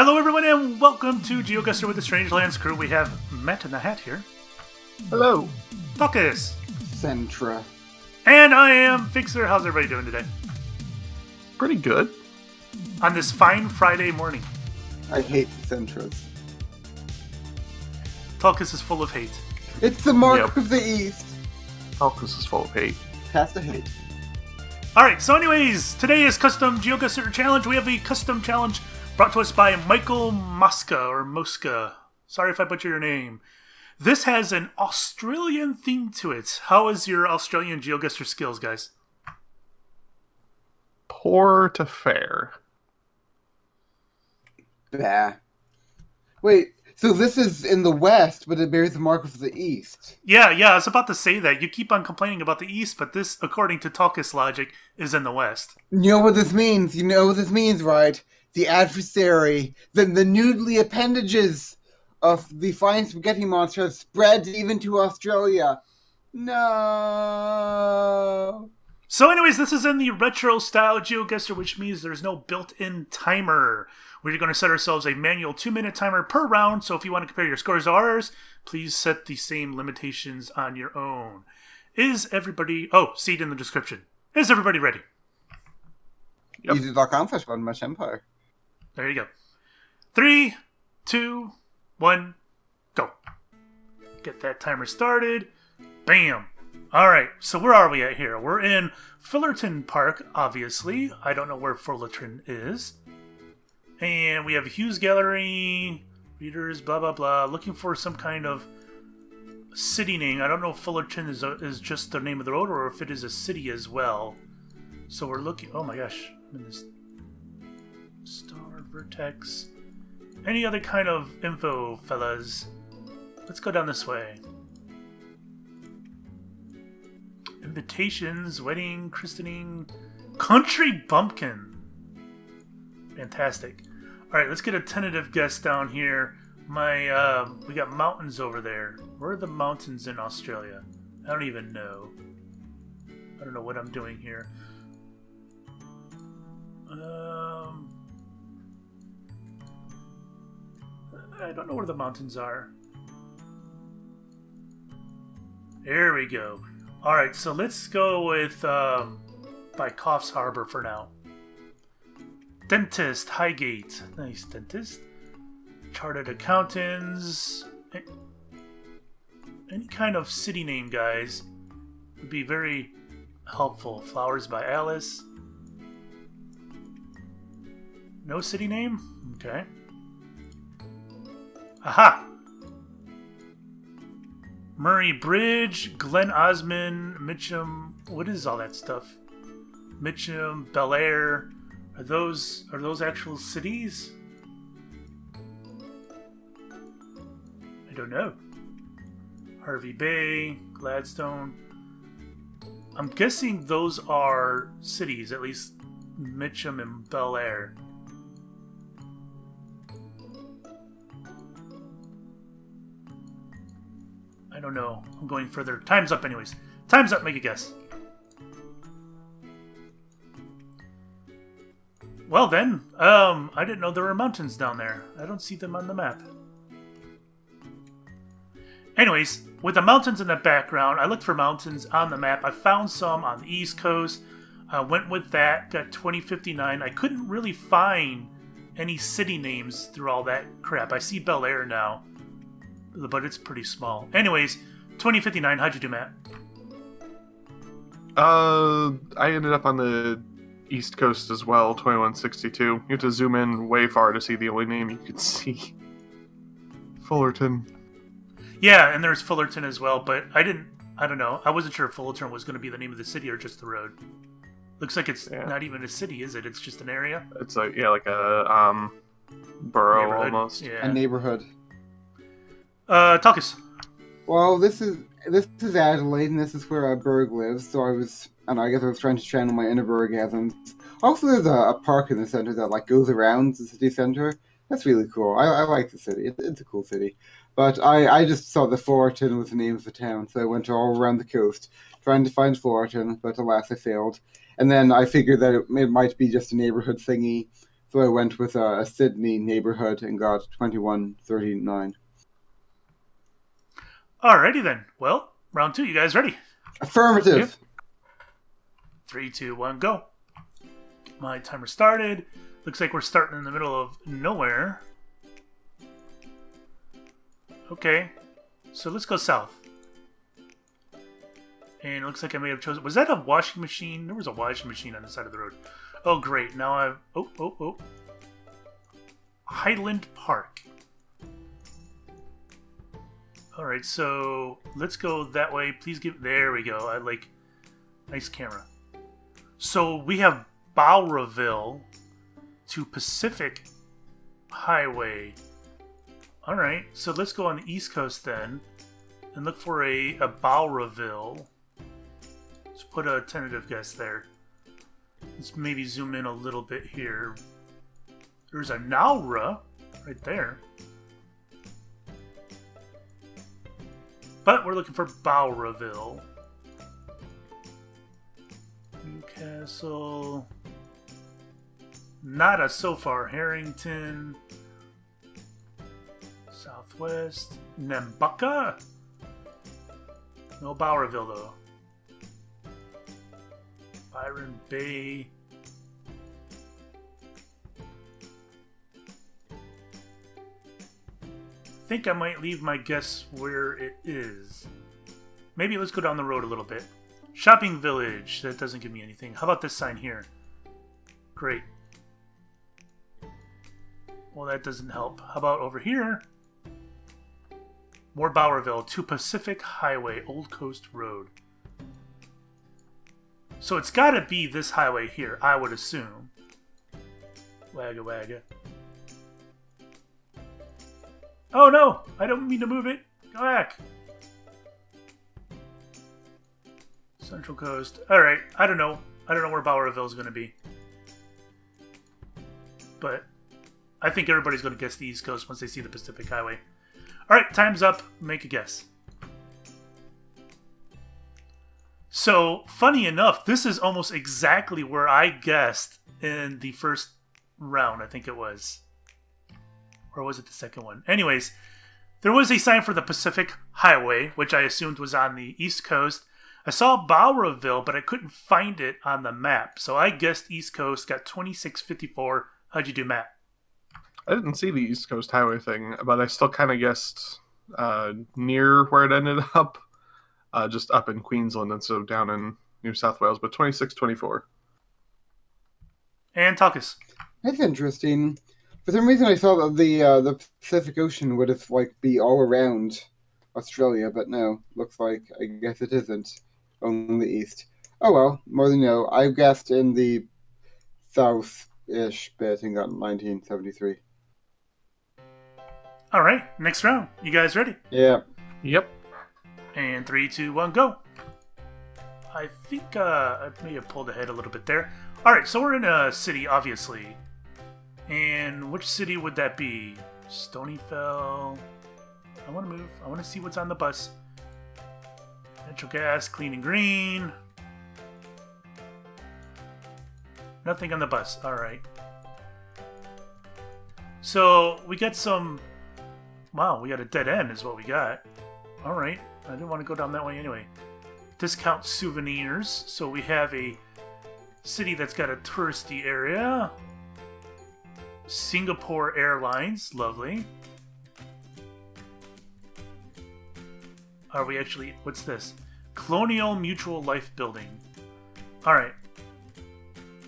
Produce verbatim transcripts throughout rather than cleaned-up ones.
Hello everyone and welcome to Geoguesser with the Strangelands crew. We have Matt in the hat here. Hello. Tokis. Centra. And I am Fixer. How's everybody doing today? Pretty good. On this fine Friday morning. I hate the Centras. Tokis is full of hate. It's the mark yep. of the East. Tokis is full of hate. Past the hate. Alright, so anyways, today is Custom Geoguesser Challenge. We have a custom challenge brought to us by Michael Mosca, or Mosca. Sorry if I butchered your name. This has an Australian theme to it. How is your Australian geoguesser skills, guys? Poor to fair. Bah. Wait, so this is in the West, but it bears the mark of the East. Yeah, yeah, I was about to say that. You keep on complaining about the East, but this, according to Tokis logic, is in the West. You know what this means. You know what this means, right? The adversary, then the noodly appendages of the fine spaghetti monster have spread even to Australia. No. So anyways, this is in the retro style GeoGuessr, which means there's no built-in timer. We're going to set ourselves a manual two-minute timer per round, so if you want to compare your scores to ours, please set the same limitations on your own. Is everybody... Oh, see it in the description. Is everybody ready? Yep. YouTube dot com slash One Much Empire. There you go. Three, two, one, go. Get that timer started. Bam. All right. So where are we at here? We're in Fullerton Park, obviously. I don't know where Fullerton is. And we have Hughes Gallery, readers, blah, blah, blah. Looking for some kind of city name. I don't know if Fullerton is, a, is just the name of the road or if it is a city as well. So we're looking... Oh my gosh. I'm in this... Star, vertex. Any other kind of info, fellas? Let's go down this way. Invitations, wedding, christening, country bumpkin. Fantastic. All right, let's get a tentative guess down here. My, uh, we got mountains over there. Where are the mountains in Australia? I don't even know. I don't know what I'm doing here. Um... I don't know where the mountains are. There we go. Alright, so let's go with um, by Coffs Harbor for now. Dentist, Highgate. Nice, dentist. Chartered accountants. Any kind of city name, guys, would be very helpful. Flowers by Alice. No city name? Okay. Aha! Murray Bridge, Glen Osmond, Mitcham. What is all that stuff? Mitcham, Bel Air. Are those are those actual cities? I don't know. Harvey Bay, Gladstone. I'm guessing those are cities, at least Mitcham and Bel Air. I don't know. I'm going further. Time's up anyways. Time's up. Make a guess. Well then, um, I didn't know there were mountains down there. I don't see them on the map. Anyways, with the mountains in the background, I looked for mountains on the map. I found some on the East Coast. I went with that. Got twenty fifty-nine. I couldn't really find any city names through all that crap. I see Bel Air now. But it's pretty small. Anyways, twenty fifty-nine, how'd you do, Matt? Uh, I ended up on the East Coast as well, twenty-one sixty-two. You have to zoom in way far to see the only name you could see. Fullerton. Yeah, and there's Fullerton as well, but I didn't, I don't know. I wasn't sure if Fullerton was going to be the name of the city or just the road. Looks like it's yeah. not even a city, is it? It's just an area? It's like, yeah, like a um, borough almost. Yeah. A neighborhood. Uh, Tokis. Well, this is this is Adelaide, and this is where uh, Berg lives. So I was, I don't know, I guess I was trying to channel my inner Bergasms. Also, there's a, a park in the center that like goes around the city center. That's really cool. I, I like the city. It, it's a cool city. But I, I just saw the Fullerton was the name of the town, so I went all around the coast trying to find Fullerton, but alas, I failed. And then I figured that it, it might be just a neighborhood thingy. So I went with a, a Sydney neighborhood and got twenty-one thirty-nine. Alrighty then. Well, round two. You guys ready? Affirmative. Yep. Three, two, one, go. My timer started. Looks like we're starting in the middle of nowhere. Okay. So let's go south. And it looks like I may have chosen... Was that a washing machine? There was a washing machine on the side of the road. Oh, great. Now I've... Oh, oh, oh. Highland Park. Alright, so let's go that way. Please give... There we go. I like... Nice camera. So we have Bowraville to Pacific Highway. Alright, so let's go on the East Coast then and look for a, a Bowraville. Let's put a tentative guess there. Let's maybe zoom in a little bit here. There's a Nowra right there. But we're looking for Bowraville. Newcastle. Nada so far. Harrington. Southwest. Nambucca. No Bowraville though. Byron Bay. I think I might leave my guess where it is. Maybe let's go down the road a little bit. Shopping village. That doesn't give me anything. How about this sign here? Great. Well, that doesn't help. How about over here? More Bowraville to Pacific Highway, Old Coast Road. So it's got to be this highway here, I would assume. Wagga Wagga. Oh no! I don't mean to move it! Go back! Central Coast. Alright, I don't know. I don't know where Bowraville is going to be. But I think everybody's going to guess the East Coast once they see the Pacific Highway. Alright, time's up. Make a guess. So, funny enough, this is almost exactly where I guessed in the first round, I think it was. Or was it the second one? Anyways, there was a sign for the Pacific Highway, which I assumed was on the East Coast. I saw Bowraville, but I couldn't find it on the map. So I guessed East Coast, got twenty-six fifty-four. How'd you do, Matt? I didn't see the East Coast Highway thing, but I still kind of guessed uh, near where it ended up. Uh, just up in Queensland instead of down in New South Wales, but twenty-six twenty-four. And Talkus. That's interesting. For some reason, I thought that the uh, the Pacific Ocean would have like be all around Australia, but no, looks like I guess it isn't. Only the east. Oh well, more than no. I guessed in the south-ish bit and got nineteen seventy-three. All right, next round. You guys ready? Yeah. Yep. And three, two, one, go. I think uh, I may have pulled ahead a little bit there. All right, so we're in a city, obviously. And which city would that be? Stonyfell. I want to move. I want to see what's on the bus. Natural gas, clean and green. Nothing on the bus. All right. So we got some... Wow, we got a dead end is what we got. All right. I didn't want to go down that way anyway. Discount souvenirs. So we have a city that's got a touristy area. Singapore Airlines. Lovely. Are we actually... What's this? Colonial Mutual Life Building. Alright.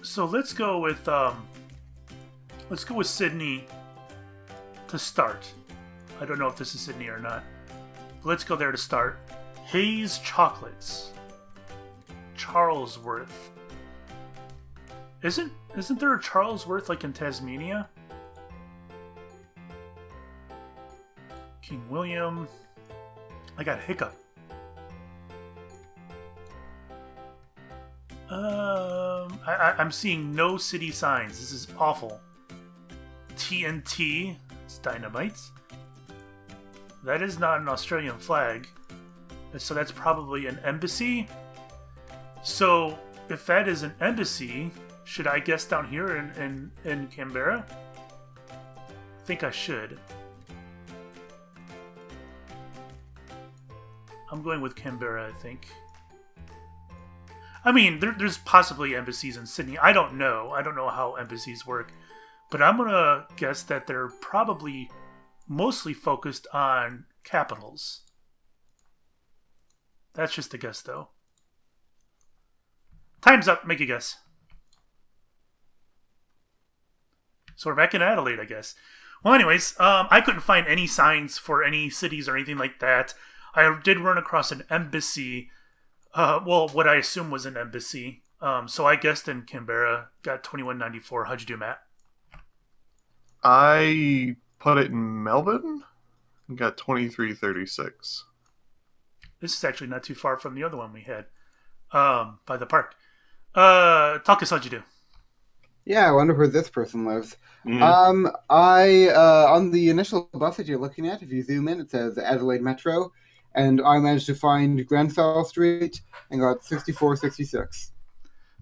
So let's go with... Um, let's go with Sydney to start. I don't know if this is Sydney or not. Let's go there to start. Hayes Chocolates. Charlesworth. Isn't isn't there a Charlesworth like in Tasmania? King William. I got a hiccup. Um, I, I, I'm seeing no city signs. This is awful. T N T. It's dynamite. That is not an Australian flag, so that's probably an embassy. So if that is an embassy, Should I guess down here in, in, in Canberra? I think I should. I'm going with Canberra, I think. I mean, there, there's possibly embassies in Sydney. I don't know. I don't know how embassies work. But I'm going to guess that they're probably mostly focused on capitals. That's just a guess, though. Time's up. Make a guess. So we're back in Adelaide, I guess. Well, anyways, um, I couldn't find any signs for any cities or anything like that. I did run across an embassy. Uh, well, what I assume was an embassy. Um, so I guessed in Canberra. Got twenty-one ninety-four. How'd you do, Matt? I put it in Melbourne. Got twenty-three thirty-six. This is actually not too far from the other one we had um, by the park. Uh, Talkus, how'd you do? Yeah, I wonder where this person lives. Mm. Um, I uh, on the initial bus that you're looking at, if you zoom in, it says Adelaide Metro, and I managed to find Grenfell Street and got sixty-four sixty-six.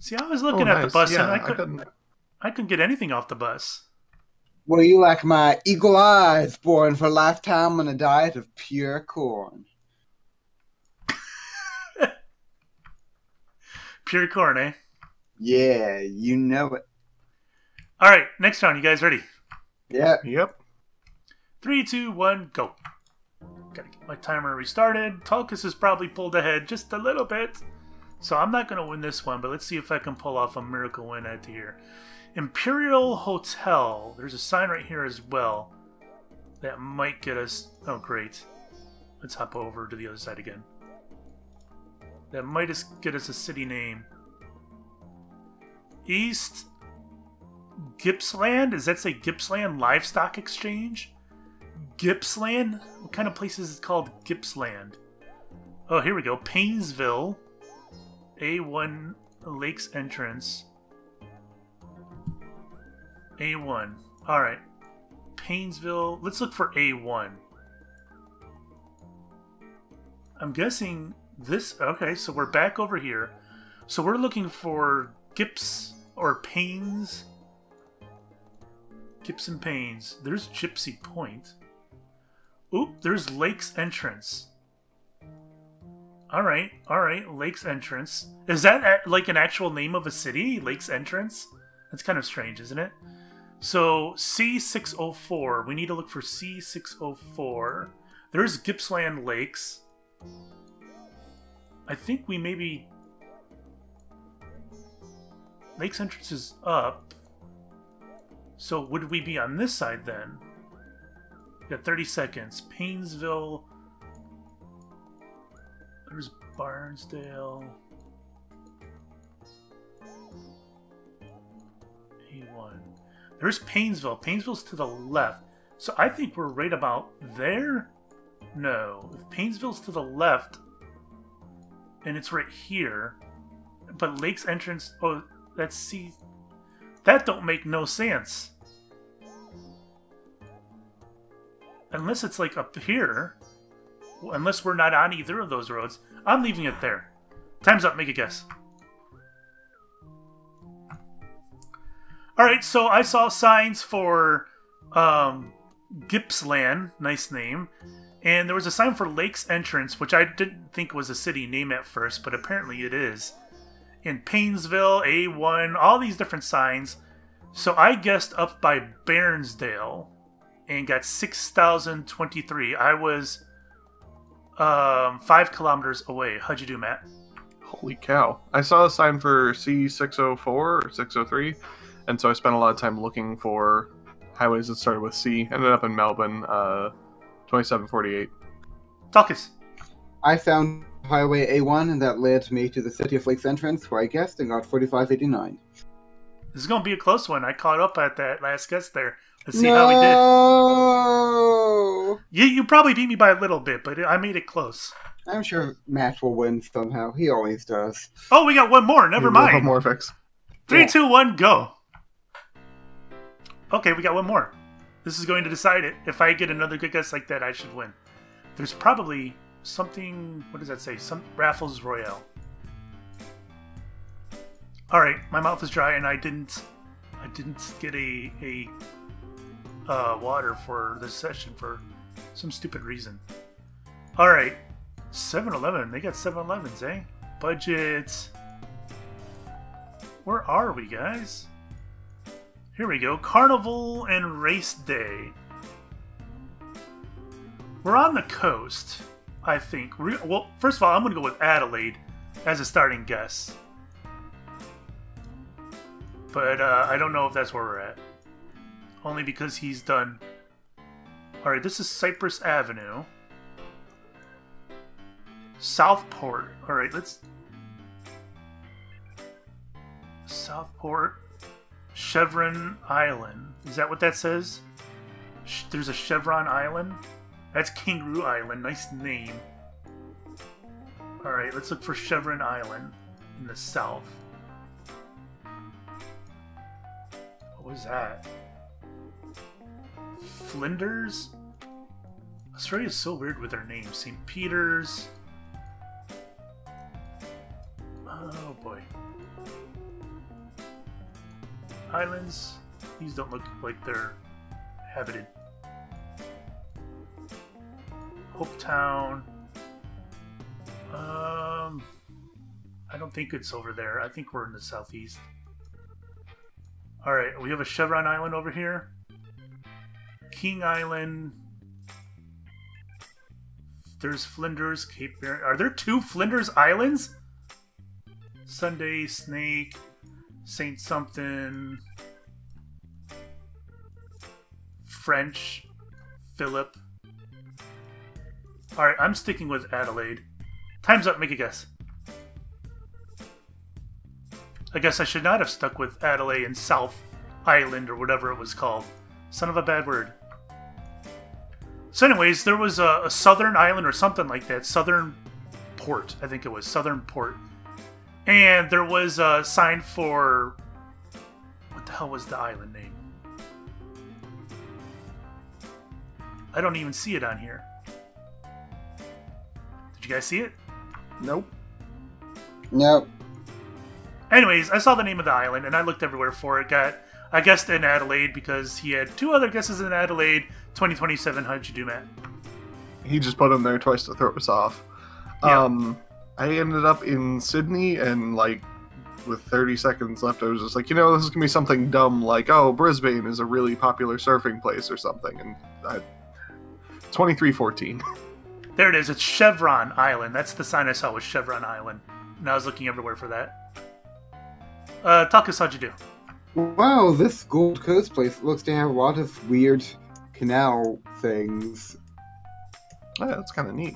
See, I was looking oh, at nice. the bus, yeah, and I couldn't, I couldn't, I couldn't get anything off the bus. Well, you like my eagle eyes, born for a lifetime on a diet of pure corn. Pure corn, eh? Yeah, you know it. All right, next round. You guys ready? Yeah. Yep. Three, two, one, go. Gotta get my timer restarted. Talkus is probably pulled ahead just a little bit, so I'm not going to win this one, but let's see if I can pull off a miracle win at here. Imperial Hotel. There's a sign right here as well. That might get us... Oh, great. Let's hop over to the other side again. That might just get us a city name. East Gippsland? Does that say Gippsland Livestock Exchange? Gippsland? What kind of place is it called Gippsland? Oh, here we go. Paynesville. A one Lakes Entrance. A one. Alright. Paynesville. Let's look for A one. I'm guessing this... Okay, so we're back over here. So we're looking for Gips or Paynes. Gips and Paynes. There's Gypsy Point. Oop, there's Lakes Entrance. Alright, alright. Lakes Entrance. Is that like an actual name of a city? Lakes Entrance? That's kind of strange, isn't it? So, C six oh four. We need to look for C six oh four. There's Gippsland Lakes. I think we maybe... Lakes Entrance is up. So, would we be on this side, then? We got thirty seconds. Paynesville. There's Bairnsdale. A one. There's Paynesville. Paynesville's to the left. So I think we're right about there? No. If Paynesville's to the left, and it's right here, but Lakes Entrance... Oh, that's C... That don't make no sense. Unless it's like up here. Unless we're not on either of those roads. I'm leaving it there. Time's up. Make a guess. Alright, so I saw signs for um, Gippsland, nice name, and there was a sign for Lakes Entrance, which I didn't think was a city name at first, but apparently it is. In Paynesville, A one, all these different signs. So I guessed up by Bairnsdale and got six thousand twenty-three. I was um, five kilometers away. How'd you do, Matt? Holy cow. I saw a sign for C six oh four or six oh three. And so I spent a lot of time looking for highways that started with C. Ended up in Melbourne, uh, twenty-seven forty-eight. Talkus. I found Highway A one, and that led me to the city of Lakes Entrance, where I guessed and got forty-five eighty-nine. This is going to be a close one. I caught up at that last guess there. Let's see no! how we did. You, you probably beat me by a little bit, but I made it close. I'm sure Matt will win somehow. He always does. Oh, we got one more. Never mind. One more fix. Three, yeah. two, one, go. Okay, we got one more. This is going to decide it. If I get another good guess like that, I should win. There's probably something... What does that say? Some Raffles Royale. All right, my mouth is dry, and I didn't, I didn't get a a uh, water for this session for some stupid reason. All right, seven eleven. They got seven elevens, eh? Budget. Where are we, guys? Here we go. Carnival and race day. We're on the coast, I think. We're, well, first of all, I'm going to go with Adelaide as a starting guess. But uh, I don't know if that's where we're at. Only because he's done... Alright, this is Cypress Avenue. Southport. Alright, let's... Southport. Chevron Island. Is that what that says? Sh there's a Chevron Island? That's Kangaroo Island. Nice name. Alright, let's look for Chevron Island in the south. What was that? Flinders? Australia's so weird with their names. Saint Peter's. Oh boy. Islands. These don't look like they're habited. Hopetown. Um, I don't think it's over there. I think we're in the southeast. Alright, we have a Chevron Island over here. King Island. There's Flinders, Cape Bairn. Are there two Flinders Islands? Sunday, Snake, Saint something. French, Philip. Alright, I'm sticking with Adelaide. Time's up, make a guess. I guess I should not have stuck with Adelaide and South Island or whatever it was called. Son of a bad word. So anyways, there was a, a southern island or something like that. Southern Port, I think it was. Southern Port. And there was a sign for... What the hell was the island name? I don't even see it on here. Did you guys see it? Nope. Nope. Anyways, I saw the name of the island, and I looked everywhere for it. Got, I guessed in Adelaide because he had two other guesses in Adelaide. twenty twenty-seven, how'd you do, Matt? He just put them there twice to throw us off. Yeah. Um, I ended up in Sydney, and like with thirty seconds left, I was just like, you know, this is going to be something dumb like, oh, Brisbane is a really popular surfing place or something. And I, twenty-three fourteen. There it is. It's Chevron Island. That's the sign I saw was Chevron Island. And I was looking everywhere for that. Uh, Takas, how'd you do? Wow, this Gold Coast place looks to have a lot of weird canal things. Yeah, that's kind of neat.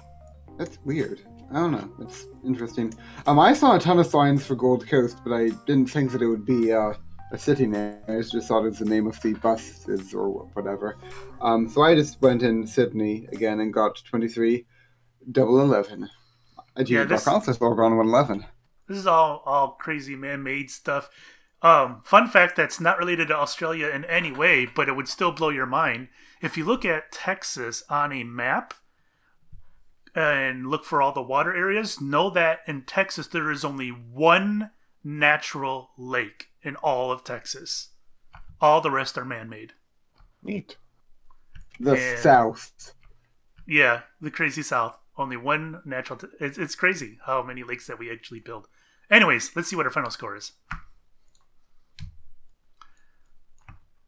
That's weird. I don't know. It's interesting. Um, I saw a ton of signs for Gold Coast, but I didn't think that it would be uh, a city name. I just thought it was the name of the buses or whatever. Um, so I just went in Sydney again and got twenty-three double eleven. I do not also saw around one eleven. This is all, all crazy man-made stuff. Um, fun fact that's not related to Australia in any way, but it would still blow your mind. If you look at Texas on a map and look for all the water areas, know that in Texas there is only one natural lake in all of Texas. All the rest are man-made. Neat. The and, South. Yeah, the crazy South. Only one natural... T it's, it's crazy how many lakes that we actually build. Anyways, let's see what our final score is.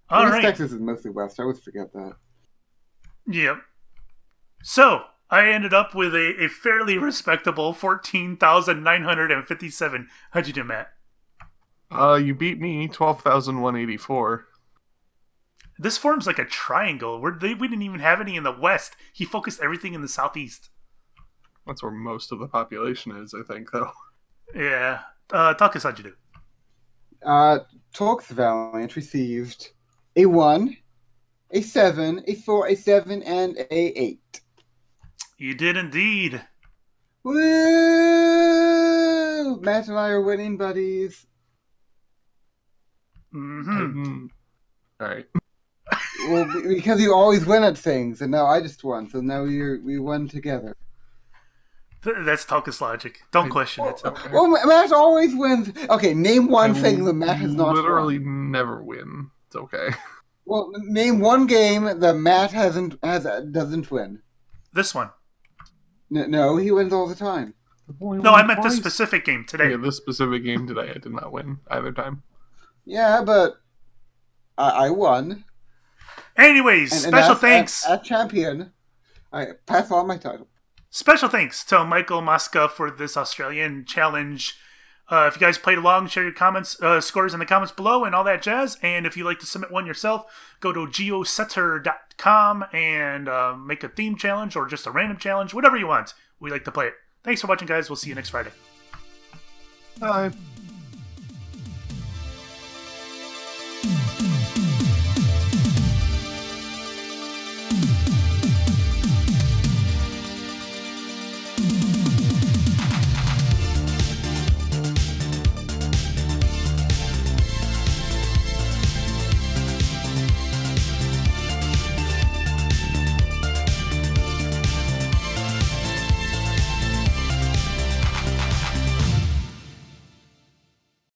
All right. Texas is mostly west. I always forget that. Yep. So, I ended up with a, a fairly respectable fourteen thousand nine hundred fifty-seven. How'd you do, Matt? Uh, you beat me, twelve thousand one hundred eighty-four. This form's like a triangle. We're, they, we didn't even have any in the west. He focused everything in the southeast. That's where most of the population is, I think, though. Yeah. Uh, Takas, how'd you do? Uh, Talks Valiant received a one, a seven, a four, a seven, and a eight. You did indeed. Woo! Matt and I are winning buddies. Mm-hmm. All right. Well, because you always win at things, and now I just won, so now we we won together. That's Tonka's logic. Don't I, question well, it. Well, Matt always wins. Okay, name one I thing that Matt has not literally won. Never win. It's okay. Well, name one game that Matt hasn't has, doesn't win. This one. No, no, he wins all the time. No, I meant this specific game today. Yeah, this specific game today. I did not win either time. Yeah, but I, I won. Anyways, and, special and as, thanks. As, as champion, I pass on my title. Special thanks to Michael Mosca for this Australian challenge. Uh, if you guys played along, share your comments, uh, scores in the comments below and all that jazz. And if you'd like to submit one yourself, go to geosetter dot com and uh, make a theme challenge or just a random challenge, whatever you want. We like to play it. Thanks for watching, guys. We'll see you next Friday. Bye.